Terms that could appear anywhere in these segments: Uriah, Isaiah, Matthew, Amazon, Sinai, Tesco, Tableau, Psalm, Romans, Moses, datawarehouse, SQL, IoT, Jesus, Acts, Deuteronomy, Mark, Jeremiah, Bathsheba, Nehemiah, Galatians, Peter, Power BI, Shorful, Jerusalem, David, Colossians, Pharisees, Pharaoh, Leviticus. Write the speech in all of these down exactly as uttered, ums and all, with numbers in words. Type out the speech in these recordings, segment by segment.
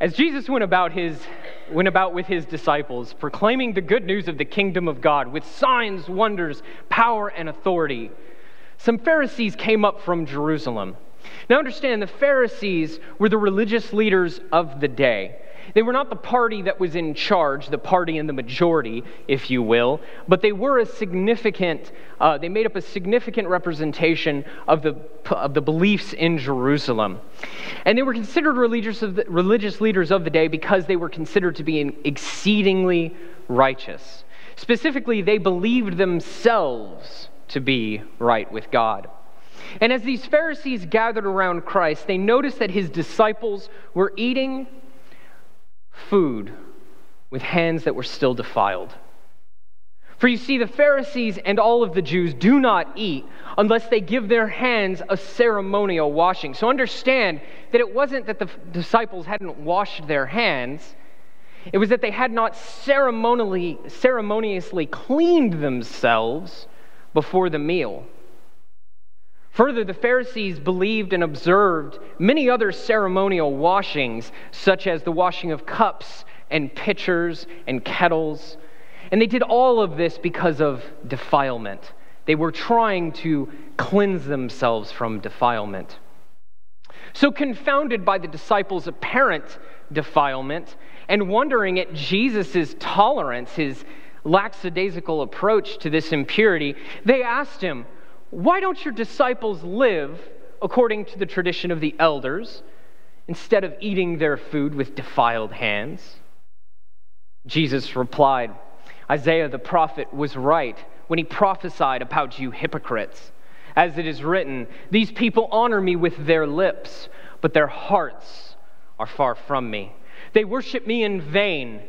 As Jesus went about his went about with his disciples, proclaiming the good news of the kingdom of God with signs, wonders, power, and authority, some Pharisees came up from Jerusalem. Now understand, the Pharisees were the religious leaders of the day. They were not the party that was in charge, the party in the majority, if you will, but they were a significant, uh, they made up a significant representation of the, of the beliefs in Jerusalem. And they were considered religious, of the, religious leaders of the day because they were considered to be exceedingly righteous. Specifically, they believed themselves to be right with God. And as these Pharisees gathered around Christ, they noticed that his disciples were eating food with hands that were still defiled. For you see, the Pharisees and all of the Jews do not eat unless they give their hands a ceremonial washing. So understand that it wasn't that the disciples hadn't washed their hands, it was that they had not ceremonially, ceremoniously cleaned themselves before the meal. Further, the Pharisees believed and observed many other ceremonial washings, such as the washing of cups and pitchers and kettles. And they did all of this because of defilement. They were trying to cleanse themselves from defilement. So confounded by the disciples' apparent defilement and wondering at Jesus' tolerance, his lackadaisical approach to this impurity, they asked him, "Why don't your disciples live according to the tradition of the elders instead of eating their food with defiled hands?" Jesus replied, "Isaiah the prophet was right when he prophesied about you hypocrites. As it is written, these people honor me with their lips, but their hearts are far from me. They worship me in vain.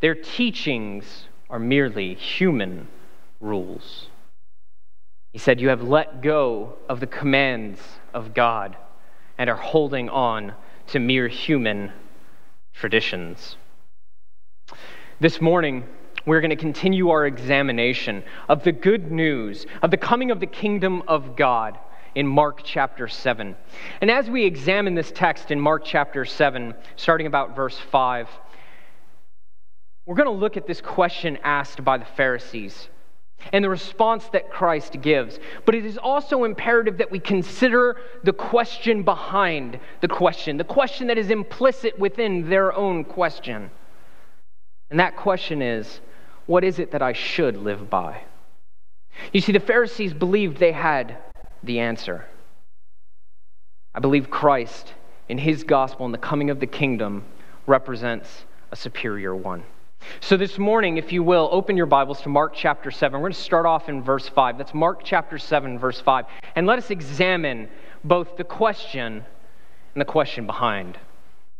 Their teachings are merely human rules." He said, "You have let go of the commands of God and are holding on to mere human traditions." This morning, we're going to continue our examination of the good news of the coming of the kingdom of God in Mark chapter seven. And as we examine this text in Mark chapter seven, starting about verse five, we're going to look at this question asked by the Pharisees and the response that Christ gives. But it is also imperative that we consider the question behind the question, the question that is implicit within their own question. And that question is, what is it that I should live by? You see, the Pharisees believed they had the answer. I believe Christ, in his gospel and the coming of the kingdom, represents a superior one. So this morning, if you will, open your Bibles to Mark chapter seven. We're going to start off in verse five. That's Mark chapter seven, verse five. And let us examine both the question and the question behind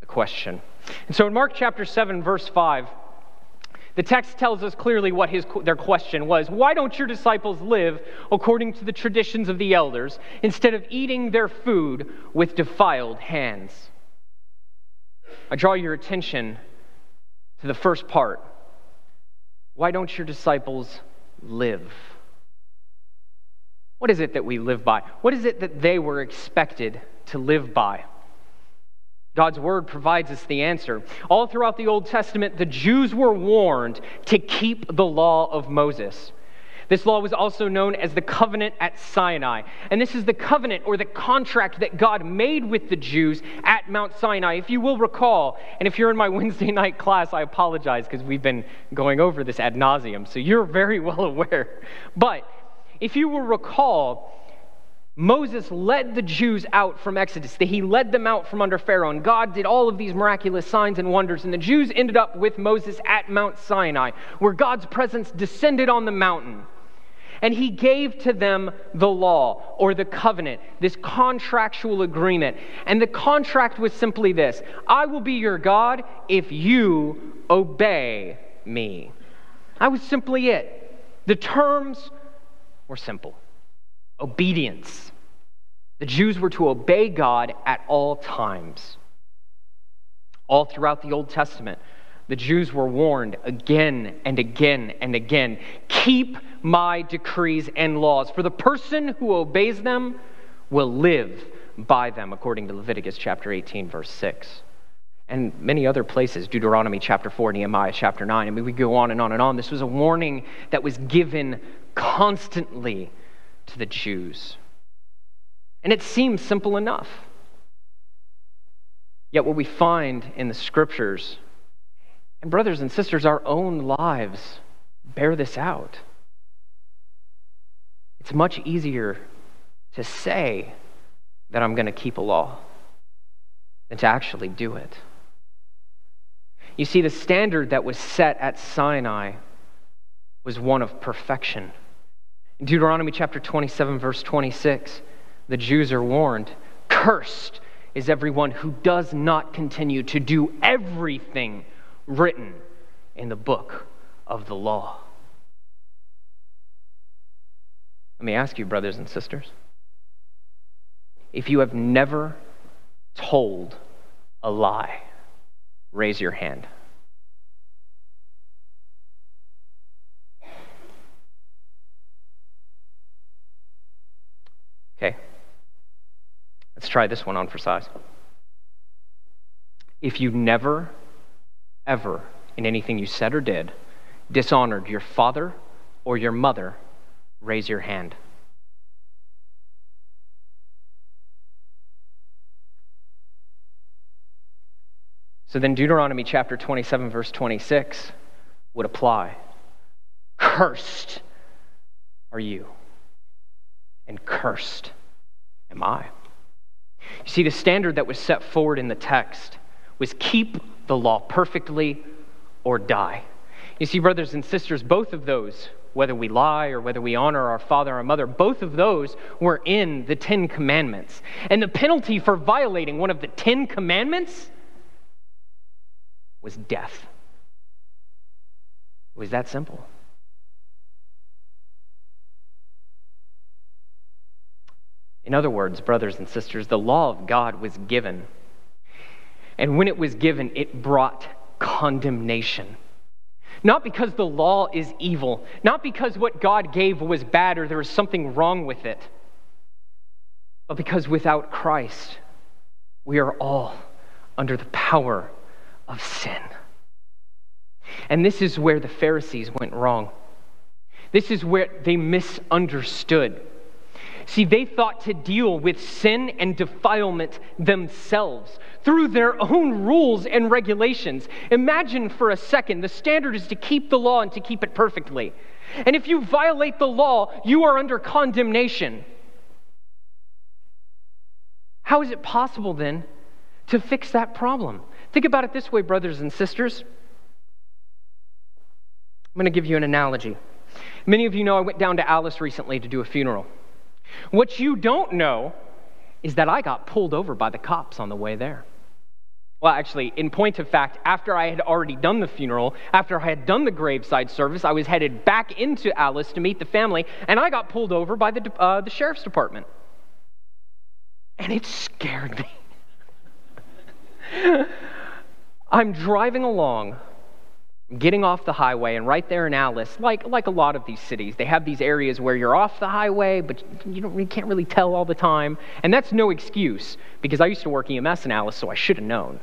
the question. And so in Mark chapter seven, verse five, the text tells us clearly what his, their question was. Why don't your disciples live according to the traditions of the elders instead of eating their food with defiled hands? I draw your attention to the first part. Why don't your disciples live? What is it that we live by? What is it that they were expected to live by? God's word provides us the answer. All throughout the Old Testament, the Jews were warned to keep the law of Moses. This law was also known as the covenant at Sinai. And this is the covenant or the contract that God made with the Jews at Mount Sinai. If you will recall, and if you're in my Wednesday night class, I apologize because we've been going over this ad nauseum, so you're very well aware. But if you will recall, Moses led the Jews out from Exodus. He led them out from under Pharaoh, and God did all of these miraculous signs and wonders, and the Jews ended up with Moses at Mount Sinai, where God's presence descended on the mountain. And he gave to them the law, or the covenant, this contractual agreement. And the contract was simply this: I will be your God if you obey me. That was simply it. The terms were simple. Obedience. The Jews were to obey God at all times. All throughout the Old Testament, the Jews were warned again and again and again, keep my decrees and laws, for the person who obeys them will live by them, according to Leviticus chapter eighteen, verse six. and many other places, Deuteronomy chapter four, Nehemiah chapter nine. I mean, we go on and on and on. This was a warning that was given constantly to the Jews. And it seems simple enough. Yet what we find in the scriptures, and brothers and sisters, our own lives bear this out. It's much easier to say that I'm going to keep a law than to actually do it. You see, the standard that was set at Sinai was one of perfection. In Deuteronomy chapter twenty-seven, verse twenty-six, the Jews are warned, "Cursed is everyone who does not continue to do everything written in the book of the law." Let me ask you, brothers and sisters, if you have never told a lie, raise your hand. Okay. Let's try this one on for size. If you never, ever, in anything you said or did, dishonored your father or your mother, raise your hand. So then Deuteronomy chapter twenty-seven, verse twenty-six would apply. Cursed are you, and cursed am I. You see, the standard that was set forward in the text was keep the law perfectly or die. You see, brothers and sisters, both of those, whether we lie or whether we honor our father or mother, both of those were in the Ten Commandments. And the penalty for violating one of the Ten Commandments was death. It was that simple. In other words, brothers and sisters, the law of God was given. And when it was given, it brought condemnation. Not because the law is evil, not because what God gave was bad or there was something wrong with it, but because without Christ, we are all under the power of sin. And this is where the Pharisees went wrong. This is where they misunderstood. See, they thought to deal with sin and defilement themselves through their own rules and regulations. Imagine for a second, the standard is to keep the law and to keep it perfectly. And if you violate the law, you are under condemnation. How is it possible then to fix that problem? Think about it this way, brothers and sisters. I'm going to give you an analogy. Many of you know I went down to Alice recently to do a funeral. What you don't know is that I got pulled over by the cops on the way there. Well, actually, in point of fact, after I had already done the funeral, after I had done the graveside service, I was headed back into Alice to meet the family, and I got pulled over by the, uh, the sheriff's department. And it scared me. I'm driving along, getting off the highway, and right there in Alice, like like a lot of these cities, they have these areas where you're off the highway, but you don't you can't really tell all the time. And that's no excuse, because I used to work E M S in Alice, so I should have known.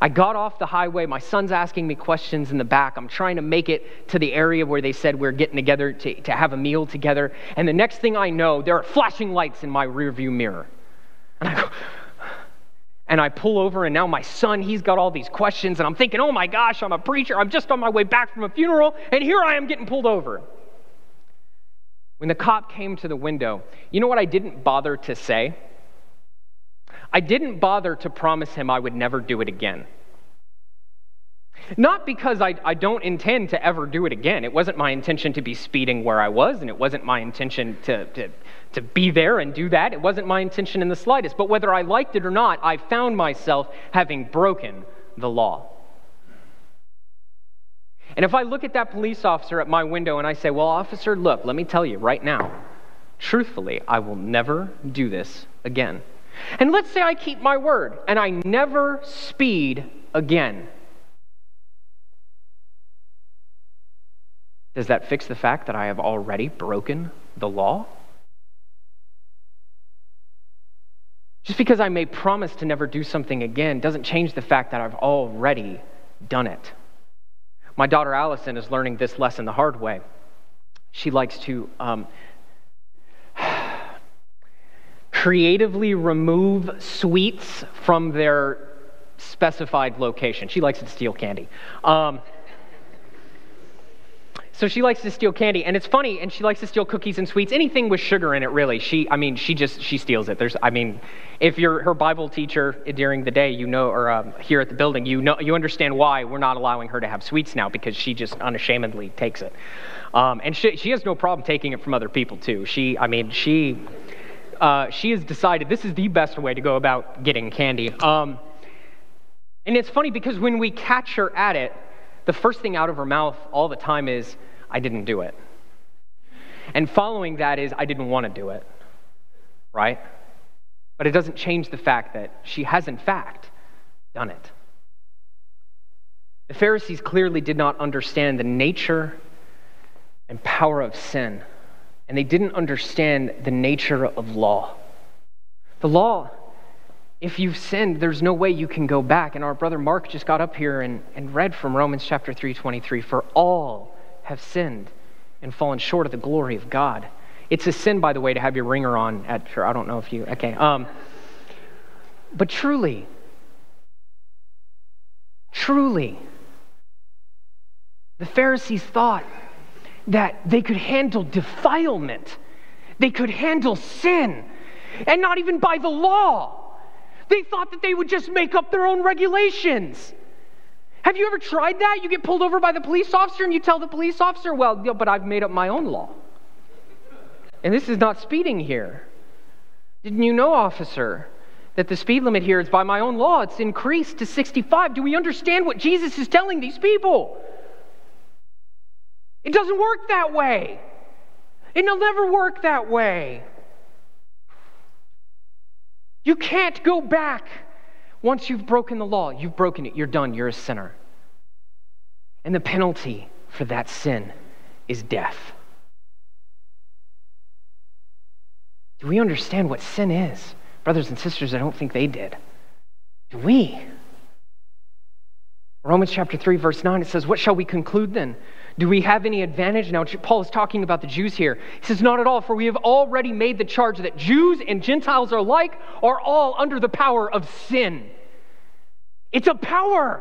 I got off the highway, my son's asking me questions in the back, I'm trying to make it to the area where they said we're getting together to, to have a meal together, and the next thing I know, there are flashing lights in my rearview mirror. And I go... And I pull over, and now my son, he's got all these questions, and I'm thinking, oh my gosh, I'm a preacher, I'm just on my way back from a funeral, and here I am getting pulled over. When the cop came to the window, you know what I didn't bother to say? I didn't bother to promise him I would never do it again. Not because I, I don't intend to ever do it again. It wasn't my intention to be speeding where I was, and it wasn't my intention to, to, to be there and do that. It wasn't my intention in the slightest. But whether I liked it or not, I found myself having broken the law. And if I look at that police officer at my window and I say, well, officer, look, let me tell you right now, truthfully, I will never do this again. And let's say I keep my word and I never speed again. Does that fix the fact that I have already broken the law? Just because I may promise to never do something again doesn't change the fact that I've already done it. My daughter Allison is learning this lesson the hard way. She likes to um, creatively remove sweets from their specified location. She likes to steal candy. Um, so she likes to steal candy, and it's funny, and she likes to steal cookies and sweets, anything with sugar in it, really. She, I mean, she just, she steals it. There's, I mean, if you're her Bible teacher during the day, you know, or um, here at the building, you know, you understand why we're not allowing her to have sweets now, because she just unashamedly takes it. Um, and she, she has no problem taking it from other people, too. She, I mean, she, uh, she has decided this is the best way to go about getting candy. Um, and it's funny because when we catch her at it, the first thing out of her mouth all the time is, I didn't do it. And following that is, I didn't want to do it, right? But it doesn't change the fact that she has, in fact, done it. The Pharisees clearly did not understand the nature and power of sin, and they didn't understand the nature of law. The law, if you've sinned, there's no way you can go back. And our brother Mark just got up here and, and read from Romans chapter three twenty-three, for all have sinned and fallen short of the glory of God. It's a sin, by the way, to have your ringer on at church. I don't know if you, okay. Um, but truly, truly, the Pharisees thought that they could handle defilement. They could handle sin. And not even by the law. They thought that they would just make up their own regulations. Have you ever tried that? You get pulled over by the police officer and you tell the police officer, well, yeah, but I've made up my own law. And this is not speeding here. Didn't you know, officer, that the speed limit here is by my own law? It's increased to sixty-five. Do we understand what Jesus is telling these people? It doesn't work that way. It'll never work that way. You can't go back once you've broken the law. You've broken it. You're done. You're a sinner. And the penalty for that sin is death. Do we understand what sin is? Brothers and sisters, I don't think they did. Do we? Romans chapter three, verse nine, it says, what shall we conclude then? Do we have any advantage? Now, Paul is talking about the Jews here. He says, not at all, for we have already made the charge that Jews and Gentiles alike are all under the power of sin. It's a power.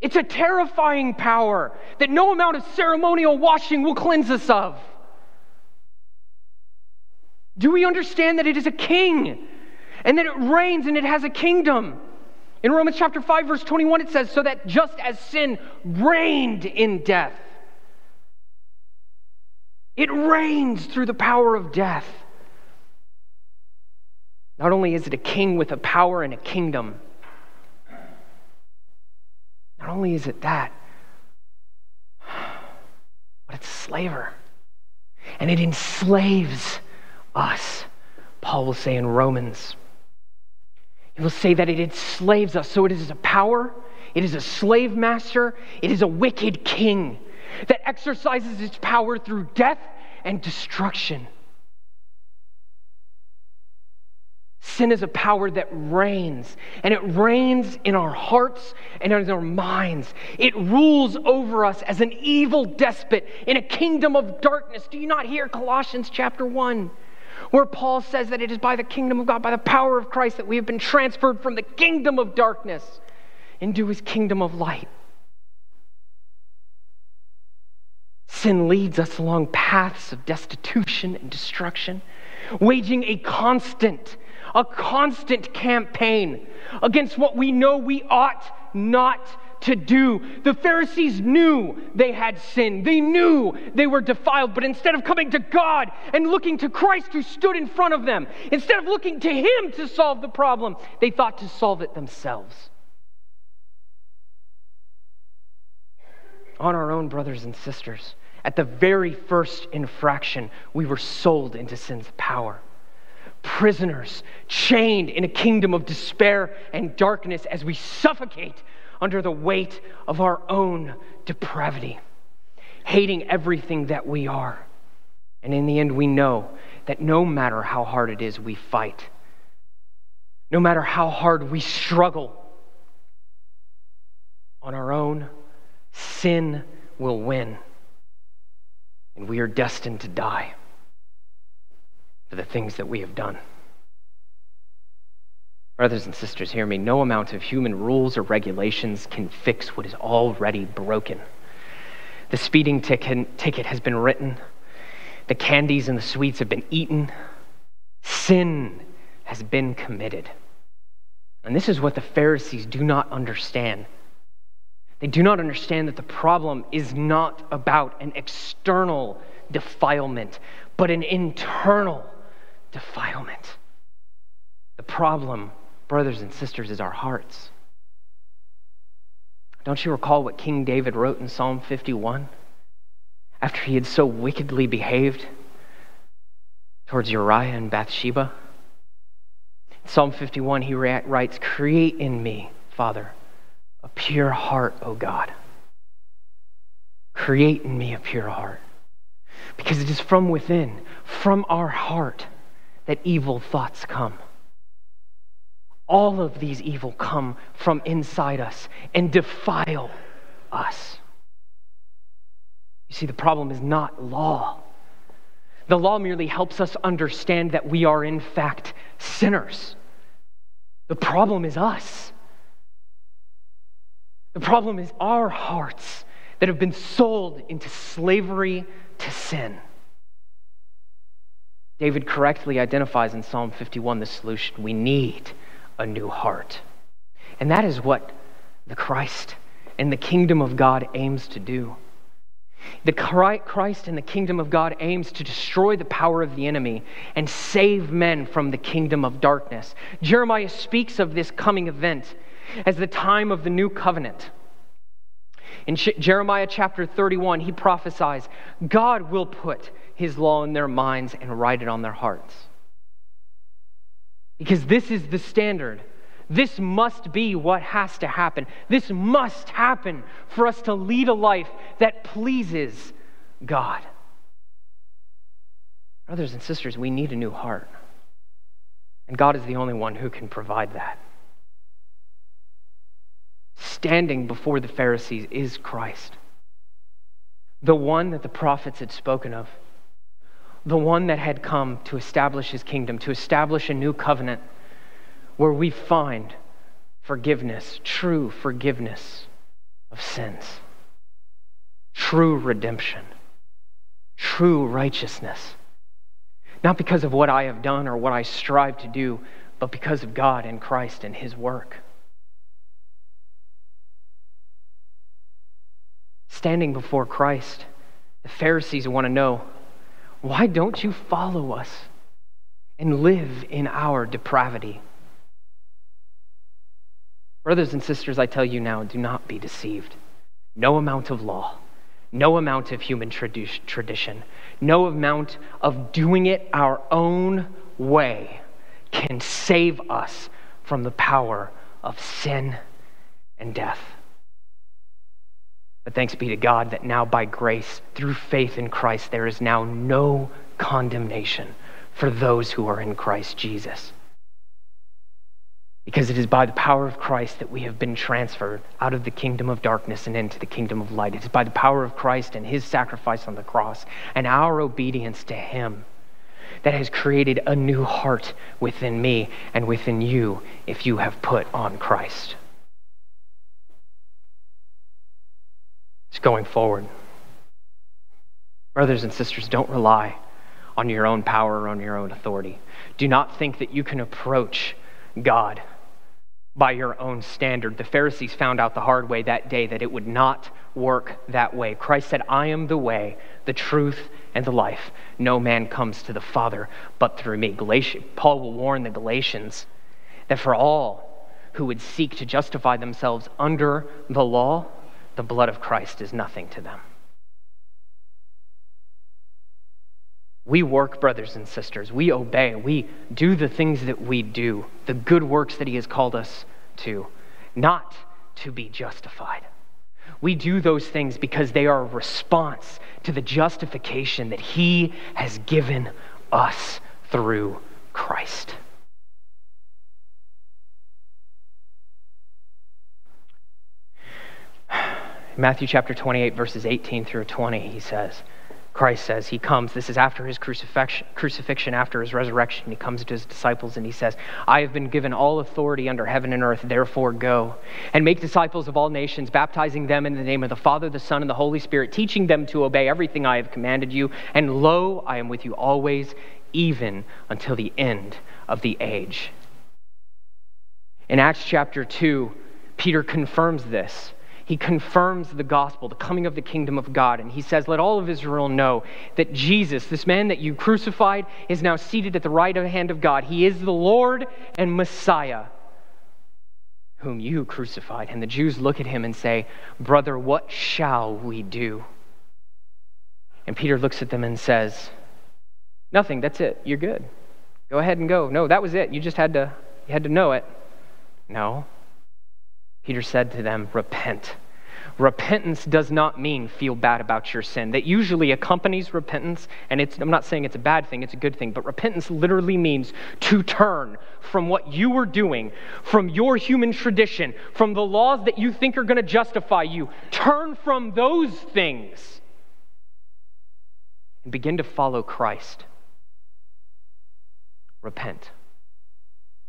It's a terrifying power that no amount of ceremonial washing will cleanse us of. Do we understand that it is a king and that it reigns and it has a kingdom? In Romans chapter five, verse twenty-one, it says, so that just as sin reigned in death, it reigns through the power of death. Not only is it a king with a power and a kingdom, not only is it that, but it's a slaver. And it enslaves us, Paul will say in Romans. He will say that it enslaves us. So it is a power, it is a slave master, it is a wicked king that exercises its power through death and destruction. Sin is a power that reigns, and it reigns in our hearts and in our minds. It rules over us as an evil despot in a kingdom of darkness. Do you not hear Colossians chapter one? Where Paul says that it is by the kingdom of God, by the power of Christ, that we have been transferred from the kingdom of darkness into his kingdom of light. Sin leads us along paths of destitution and destruction, waging a constant, a constant campaign against what we know we ought not to do. The Pharisees knew they had sinned. They knew they were defiled. But instead of coming to God and looking to Christ who stood in front of them, instead of looking to Him to solve the problem, they thought to solve it themselves. On our own, brothers and sisters, at the very first infraction, we were sold into sin's power. Prisoners, chained in a kingdom of despair and darkness as we suffocate under the weight of our own depravity, hating everything that we are. And in the end, we know that no matter how hard it is, we fight no matter how hard we struggle on our own, sin will win. And we are destined to die for the things that we have done. Brothers and sisters, hear me. No amount of human rules or regulations can fix what is already broken. The speeding ticket has been written. The candies and the sweets have been eaten. Sin has been committed. And this is what the Pharisees do not understand. They do not understand that the problem is not about an external defilement, but an internal defilement. The problem, brothers and sisters, is our hearts. Don't you recall what King David wrote in Psalm fifty-one? After he had so wickedly behaved towards Uriah and Bathsheba? In Psalm fifty-one, he writes, "Create in me, Father, a pure heart, O God. Create in me a pure heart." Because it is from within, from our heart, that evil thoughts come. All of these evil come from inside us and defile us. You see, the problem is not law. The law merely helps us understand that we are in fact sinners. The problem is us. The problem is our hearts that have been sold into slavery to sin. David correctly identifies in Psalm fifty-one the solution. We need a new heart. And that is what the Christ and the kingdom of God aims to do. The Christ and the kingdom of God aims to destroy the power of the enemy and save men from the kingdom of darkness. Jeremiah speaks of this coming event as the time of the new covenant. In Jeremiah chapter thirty-one, he prophesies, God will put his law in their minds and write it on their hearts. Because this is the standard. This must be what has to happen. This must happen for us to lead a life that pleases God. Brothers and sisters, we need a new heart. And God is the only one who can provide that. Standing before the Pharisees is Christ, the one that the prophets had spoken of, the one that had come to establish his kingdom, to establish a new covenant where we find forgiveness, true forgiveness of sins, true redemption, true righteousness. Not because of what I have done or what I strive to do, but because of God and Christ and his work. Standing before Christ, the Pharisees want to know, why don't you follow us and live in our depravity? Brothers and sisters, I tell you now, do not be deceived. No amount of law, no amount of human tradition, no amount of doing it our own way can save us from the power of sin and death. But thanks be to God that now by grace, through faith in Christ, there is now no condemnation for those who are in Christ Jesus. Because it is by the power of Christ that we have been transferred out of the kingdom of darkness and into the kingdom of light. It is by the power of Christ and his sacrifice on the cross and our obedience to him that has created a new heart within me and within you if you have put on Christ. Going forward, brothers and sisters, don't rely on your own power or on your own authority. Do not think that you can approach God by your own standard. The Pharisees found out the hard way that day that it would not work that way. Christ said, "I am the way, the truth, and the life. No man comes to the Father but through me." Galatians, Paul will warn the Galatians that for all who would seek to justify themselves under the law, the blood of Christ is nothing to them. We work, brothers and sisters. We obey. We do the things that we do, the good works that he has called us to, not to be justified. We do those things because they are a response to the justification that he has given us through Christ. Matthew chapter twenty-eight, verses eighteen through twenty, he says, Christ says, he comes, this is after his crucifixion, crucifixion, after his resurrection, he comes to his disciples and he says, I have been given all authority under heaven and earth, therefore go and make disciples of all nations, baptizing them in the name of the Father, the Son, and the Holy Spirit, teaching them to obey everything I have commanded you, and lo, I am with you always, even until the end of the age. In Acts chapter two, Peter confirms this. He confirms the gospel, the coming of the kingdom of God, and he says, let all of Israel know that Jesus, this man that you crucified, is now seated at the right hand of God. He is the Lord and Messiah, whom you crucified. And the Jews look at him and say, brother, what shall we do? And Peter looks at them and says, nothing, that's it, you're good. Go ahead and go. No, that was it, you just had to, you had to know it. No. Peter said to them, repent. Repentance does not mean feel bad about your sin. That usually accompanies repentance, and it's, I'm not saying it's a bad thing, it's a good thing, but repentance literally means to turn from what you were doing, from your human tradition, from the laws that you think are going to justify you. Turn from those things and begin to follow Christ. Repent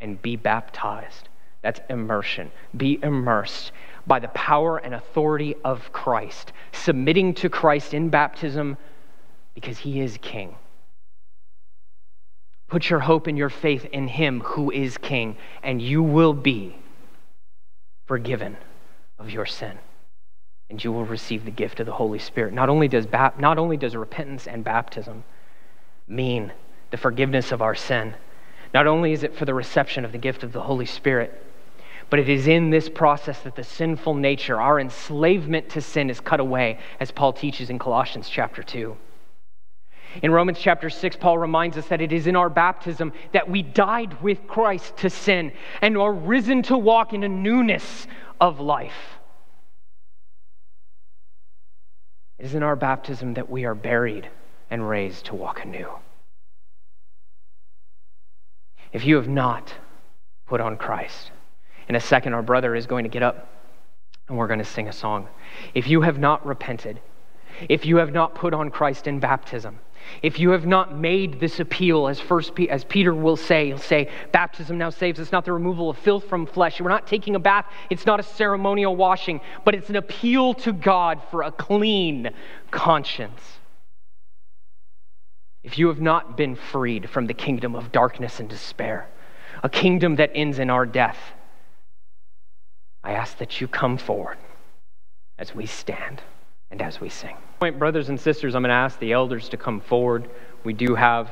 and be baptized. That's immersion. Be immersed by the power and authority of Christ, submitting to Christ in baptism because he is king. Put your hope and your faith in him who is king, and you will be forgiven of your sin, and you will receive the gift of the Holy Spirit. Not only does, bap- not only does repentance and baptism mean the forgiveness of our sin, not only is it for the reception of the gift of the Holy Spirit, but it is in this process that the sinful nature, our enslavement to sin, is cut away, as Paul teaches in Colossians chapter two. In Romans chapter six, Paul reminds us that it is in our baptism that we died with Christ to sin and are risen to walk in a newness of life. It is in our baptism that we are buried and raised to walk anew. If you have not put on Christ, in a second our brother is going to get up and we're going to sing a song. If you have not repented, if you have not put on Christ in baptism, if you have not made this appeal, as first P- as Peter will say, he'll say, baptism now saves. It's not the removal of filth from flesh. We're not taking a bath. It's not a ceremonial washing, but it's an appeal to God for a clean conscience. If you have not been freed from the kingdom of darkness and despair, a kingdom that ends in our death, I ask that you come forward as we stand and as we sing. Brothers and sisters, I'm going to ask the elders to come forward. We do have